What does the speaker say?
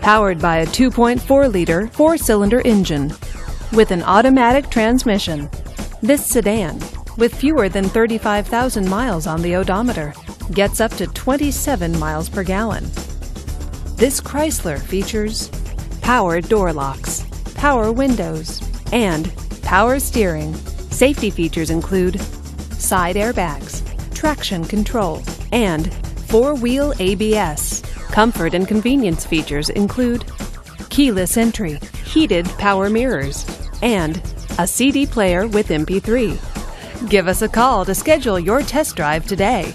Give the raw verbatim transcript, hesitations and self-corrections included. powered by a two point four liter four-cylinder engine with an automatic transmission. This sedan, with fewer than thirty-five thousand miles on the odometer, gets up to twenty-seven miles per gallon. This Chrysler features power door locks, power windows, and power steering. Safety features include side airbags, traction control, and four-wheel A B S. Comfort and convenience features include keyless entry, heated power mirrors, and a C D player with M P three. Give us a call to schedule your test drive today.